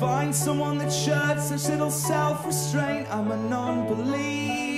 Find someone that shirks such little self-restraint. I'm a non-believer.